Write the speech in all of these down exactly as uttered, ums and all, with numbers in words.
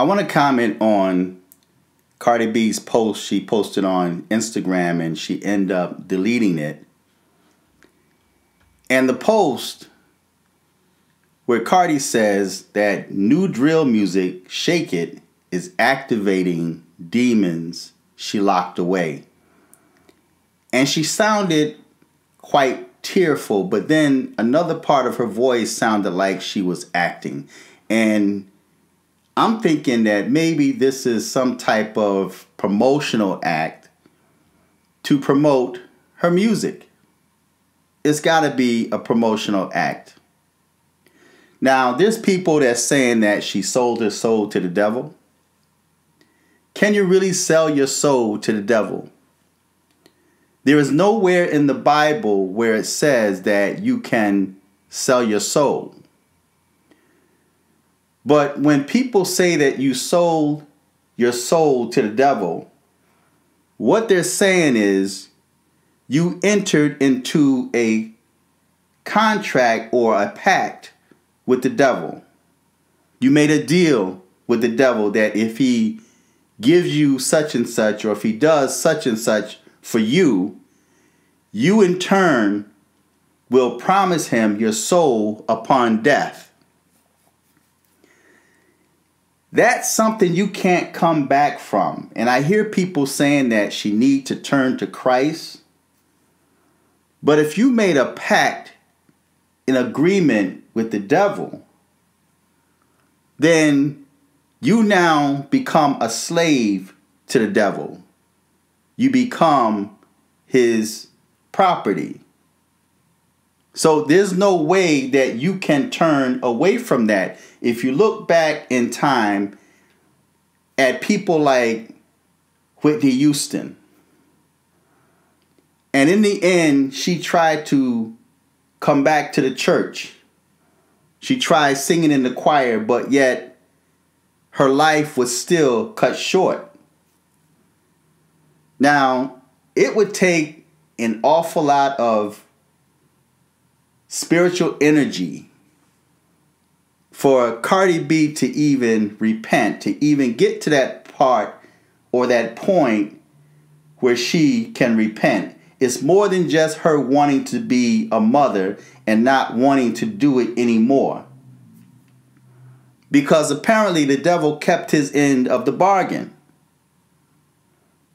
I want to comment on Cardi B's post she posted on Instagram, and she ended up deleting it. And the post where Cardi says that new drill music, Shake It, is activating demons she locked away. And she sounded quite tearful, but then another part of her voice sounded like she was acting. And I'm thinking that maybe this is some type of promotional act to promote her music. It's got to be a promotional act. Now, there's people that's saying that she sold her soul to the devil. Can you really sell your soul to the devil? There is nowhere in the Bible where it says that you can sell your soul. But when people say that you sold your soul to the devil, what they're saying is you entered into a contract or a pact with the devil. You made a deal with the devil that if he gives you such and such, or if he does such and such for you, you in turn will promise him your soul upon death. That's something you can't come back from. And I hear people saying that she need to turn to Christ. But if you made a pact, an agreement with the devil, then you now become a slave to the devil. You become his property. So there's no way that you can turn away from that. If you look back in time at people like Whitney Houston, and in the end, she tried to come back to the church. She tried singing in the choir, but yet her life was still cut short. Now, it would take an awful lot of spiritual energy for Cardi B to even repent, to even get to that part or that point where she can repent. It's more than just her wanting to be a mother and not wanting to do it anymore. Because apparently the devil kept his end of the bargain.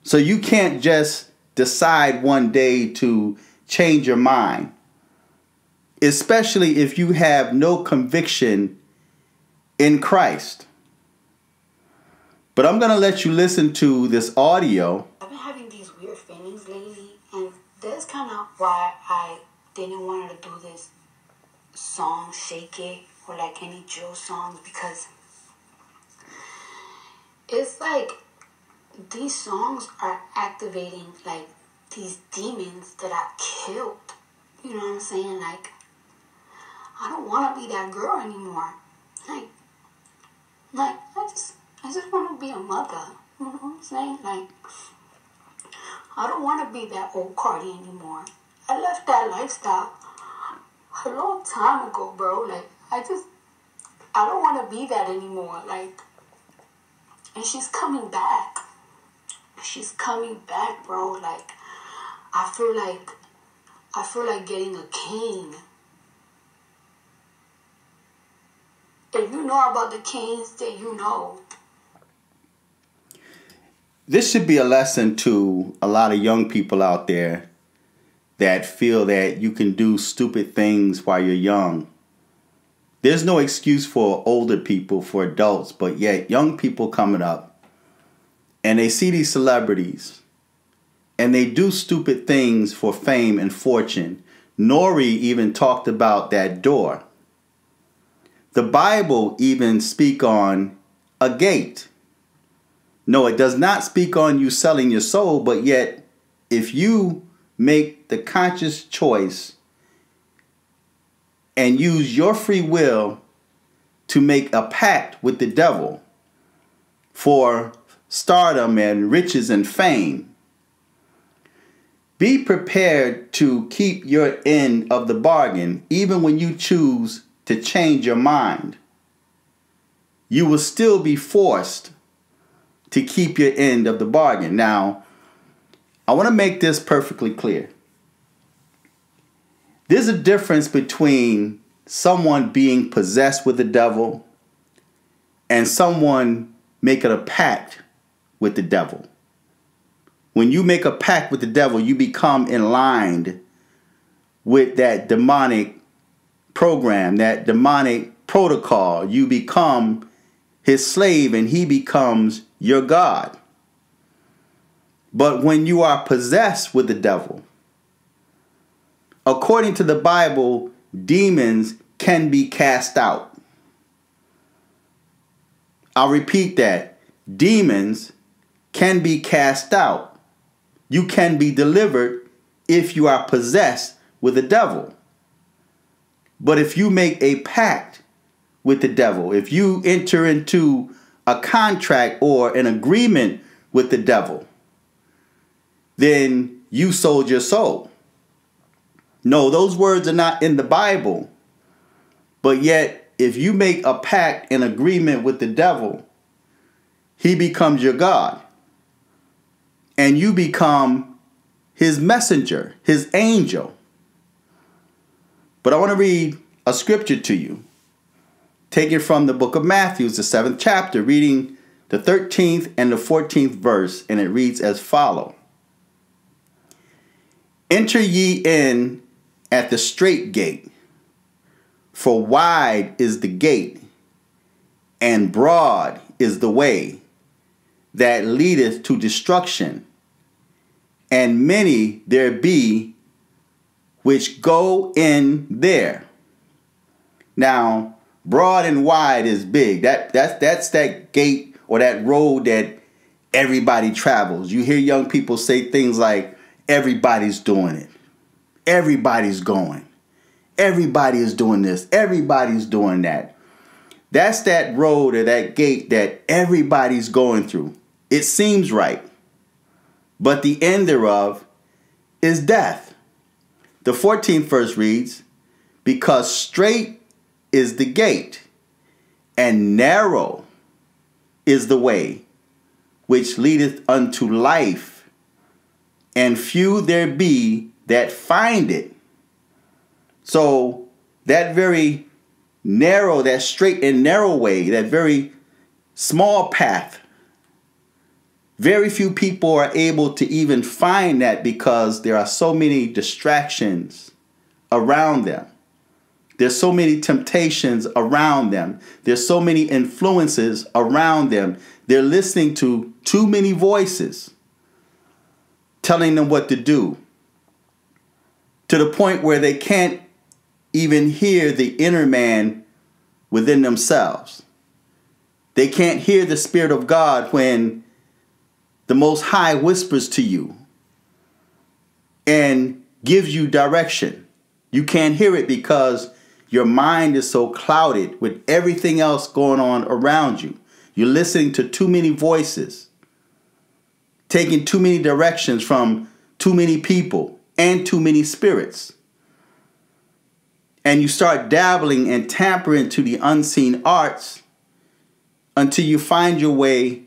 So you can't just decide one day to change your mind, especially if you have no conviction in Christ. But I'm going to let you listen to this audio. I've been having these weird feelings lately, and that's kind of why I didn't want to do this song, Shake It, or like any drill songs, because it's like these songs are activating like these demons that I killed. You know what I'm saying? Like, I don't want to be that girl anymore. Like, like I just, I just want to be a mother. You know what I'm saying? Like, I don't want to be that old Cardi anymore. I left that lifestyle a long time ago, bro. Like, I just, I don't want to be that anymore. Like, and she's coming back. She's coming back, bro. Like, I feel like, I feel like getting a cane. If you know about the canes, then you know. This should be a lesson to a lot of young people out there that feel that you can do stupid things while you're young. There's no excuse for older people, for adults, but yet young people coming up and they see these celebrities and they do stupid things for fame and fortune. Nori even talked about that door. The Bible even speak on a gate. No, it does not speak on you selling your soul, but yet if you make the conscious choice and use your free will to make a pact with the devil for stardom and riches and fame, be prepared to keep your end of the bargain even when you choose to change your mind. you will still be forced to keep your end of the bargain. Now, I want to make this perfectly clear. There's a difference between someone being possessed with the devil and someone making a pact with the devil. When you make a pact with the devil, you become in line with that demonic program, that demonic protocol. You become his slave and he becomes your God. But when you are possessed with the devil, according to the Bible, demons can be cast out. I'll repeat that. Demons can be cast out. You can be delivered if you are possessed with the devil. But if you make a pact with the devil, if you enter into a contract or an agreement with the devil, then you sold your soul. No, those words are not in the Bible. But yet, if you make a pact and agreement with the devil, he becomes your God. And you become his messenger, his angel. But I want to read a scripture to you, taken from the book of Matthew, the seventh chapter, reading the thirteenth and the fourteenth verse. And it reads as follows. Enter ye in at the straight gate, for wide is the gate, and broad is the way that leadeth to destruction, and many there be which go in there. Now, broad and wide is big. That, that's, that's that gate or that road that everybody travels. You hear young people say things like, everybody's doing it. Everybody's going. Everybody is doing this. Everybody's doing that. That's that road or that gate that everybody's going through. It seems right. But the end thereof is death. The fourteenth verse reads, because straight is the gate and narrow is the way which leadeth unto life, and few there be that find it. So that very narrow, that straight and narrow way, that very small path, very few people are able to even find that because there are so many distractions around them. There's so many temptations around them. There's so many influences around them. They're listening to too many voices telling them what to do, to the point where they can't even hear the inner man within themselves. They can't hear the Spirit of God when the Most High whispers to you and gives you direction. You can't hear it because your mind is so clouded with everything else going on around you. You're listening to too many voices, taking too many directions from too many people and too many spirits. And you start dabbling and tampering to the unseen arts until you find your way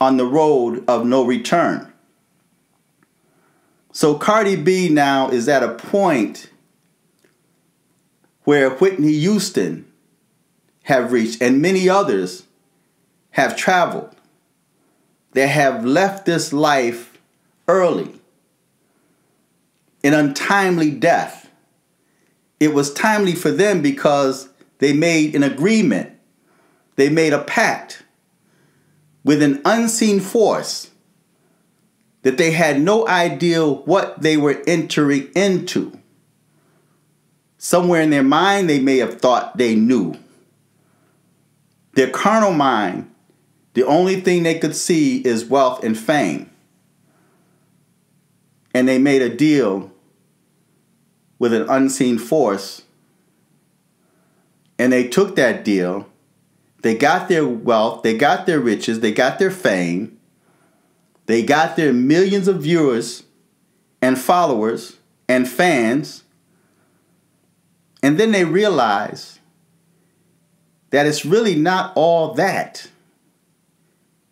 on the road of no return. So Cardi B now is at a point where Whitney Houston have reached, and many others have traveled, that have left this life early, an untimely death. It was timely for them because they made an agreement. They made a pact with an unseen force that they had no idea what they were entering into. Somewhere in their mind, they may have thought they knew. Their carnal mind, the only thing they could see is wealth and fame. And they made a deal with an unseen force. And they took that deal. They got their wealth. They got their riches. They got their fame. They got their millions of viewers and followers and fans. And then they realized that it's really not all that.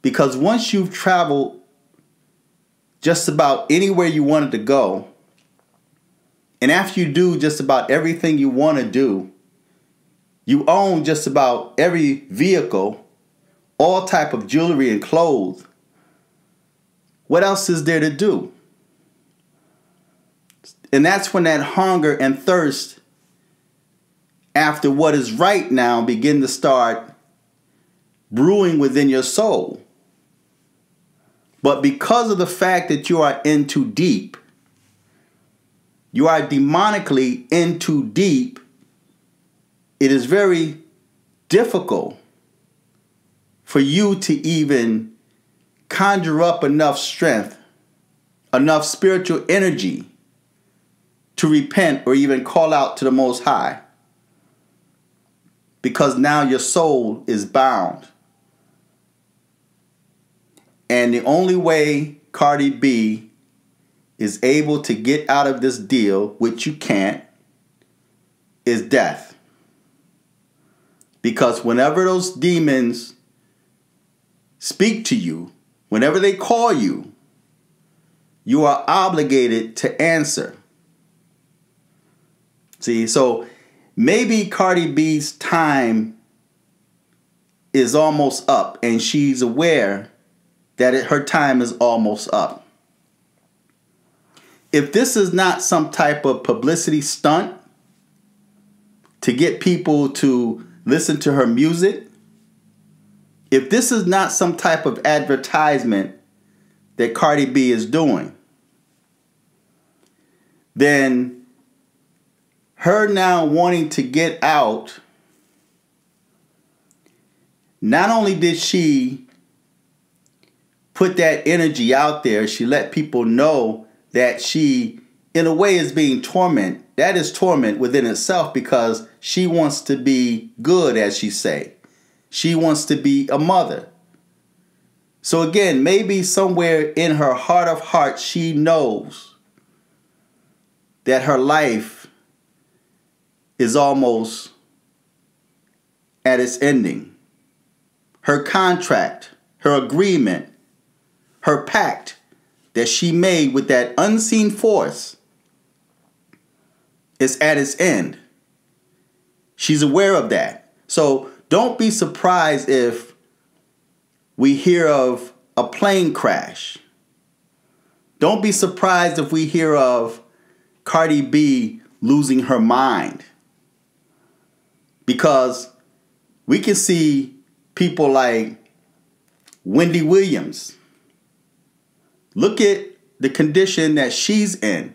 Because once you've traveled just about anywhere you wanted to go, and after you do just about everything you want to do, you own just about every vehicle, all type of jewelry and clothes, what else is there to do? And that's when that hunger and thirst after what is right now begin to start brewing within your soul. But because of the fact that you are in too deep, you are demonically in too deep, it is very difficult for you to even conjure up enough strength, enough spiritual energy to repent or even call out to the Most High. Because now your soul is bound. And the only way Cardi B is able to get out of this deal, which you can't, is death. Because whenever those demons speak to you, whenever they call you, you are obligated to answer. See, so maybe Cardi B's time is almost up, and she's aware that it, her time is almost up. If this is not some type of publicity stunt to get people to listen to her music, if this is not some type of advertisement that Cardi B is doing, then her now wanting to get out, not only did she put that energy out there, she let people know that she, in a way, is being tormented. That is torment within itself, because she wants to be good, as she say. She wants to be a mother. So again, maybe somewhere in her heart of hearts, she knows that her life is almost at its ending. Her contract, her agreement, her pact that she made with that unseen force is at its end. She's aware of that. So don't be surprised if we hear of a plane crash. Don't be surprised if we hear of Cardi B losing her mind. Because we can see people like Wendy Williams. Look at the condition that she's in.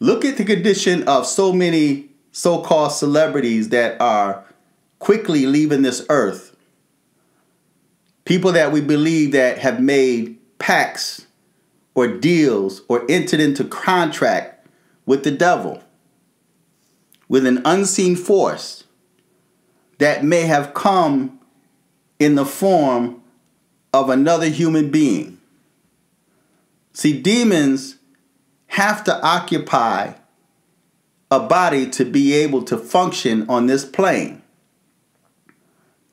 Look at the condition of so many so-called celebrities that are quickly leaving this earth. People that we believe that have made pacts or deals or entered into contract with the devil, with an unseen force that may have come in the form of another human being. See, demons have to occupy a body to be able to function on this plane.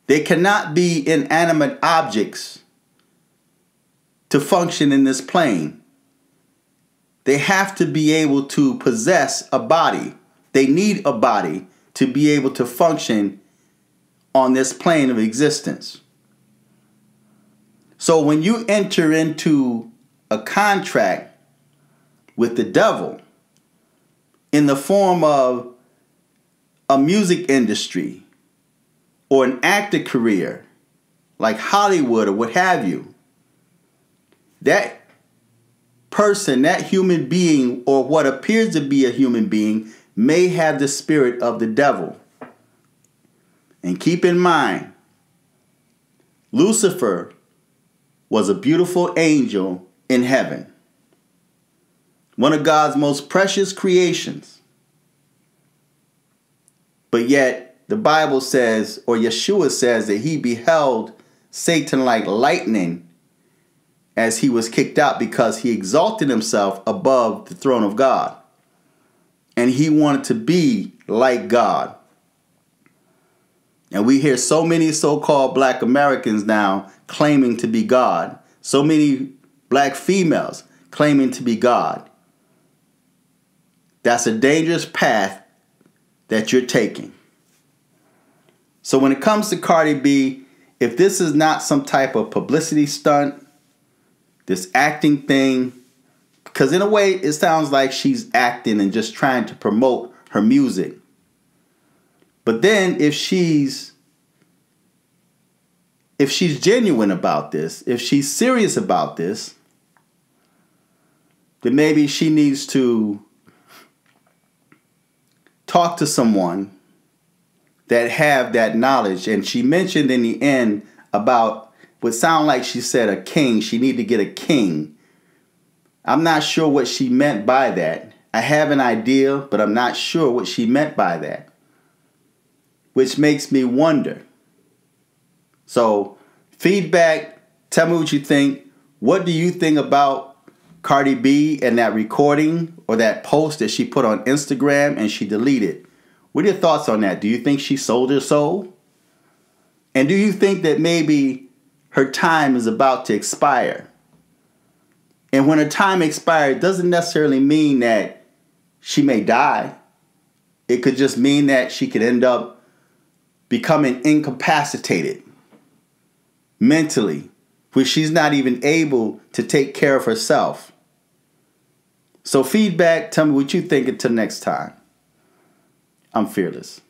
They cannot be inanimate objects to function in this plane. They have to be able to possess a body. They need a body to be able to function on this plane of existence. So when you enter into a contract with the devil in the form of a music industry or an actor career like Hollywood or what have you, that person, that human being, or what appears to be a human being, may have the spirit of the devil. And keep in mind, Lucifer was a beautiful angel in heaven, one of God's most precious creations. But yet the Bible says, or Yeshua says, that he beheld Satan like lightning as he was kicked out, because he exalted himself above the throne of God. And he wanted to be like God. And we hear so many so-called black Americans now claiming to be God. So many black females claiming to be God. That's a dangerous path that you're taking. So when it comes to Cardi B, if this is not some type of publicity stunt, this acting thing, because in a way it sounds like she's acting and just trying to promote her music. But then if she's, if she's genuine about this, if she's serious about this, then maybe she needs to talk to someone that have that knowledge. And she mentioned in the end about what sound like she said a king. She need to get a king. I'm not sure what she meant by that. I have an idea, but I'm not sure what she meant by that, which makes me wonder. So feedback, tell me what you think. What do you think about Cardi B and that recording or that post that she put on Instagram and she deleted? What are your thoughts on that? Do you think she sold her soul? And do you think that maybe her time is about to expire? And when her time expires, it doesn't necessarily mean that she may die. It could just mean that she could end up becoming incapacitated mentally, where she's not even able to take care of herself. So feedback, tell me what you think. Until next time, I'm fearless.